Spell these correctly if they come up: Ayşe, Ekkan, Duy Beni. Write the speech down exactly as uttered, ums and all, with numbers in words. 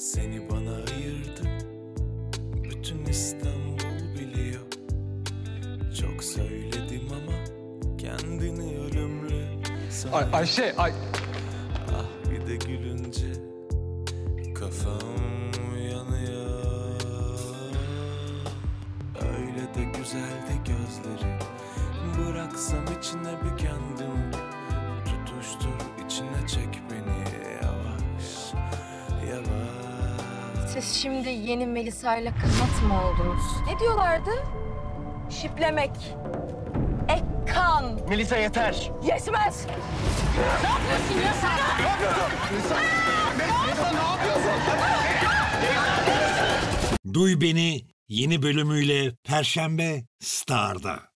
Seni bana ayırdı, bütün İstanbul biliyor. Çok söyledim ama kendini ölümlü sanıyor. Ay Ayşe, ay. Ah bir de gülünce kafam yanıyor. Öyle de güzeldi gözleri. Bıraksam içine bir kendimi, tutuştur içine çek beni yavaş yavaş. Siz şimdi yeni Melisa ile kısmet mı oldunuz? Ne diyorlardı? Şiplemek. Ekkan. Melisa yeter. Yetmez. Ne yapıyorsun ya sen? Ne yapıyorsun? Melisa, Melisa ne yapıyorsun? Duy Beni yeni bölümüyle Perşembe Star'da.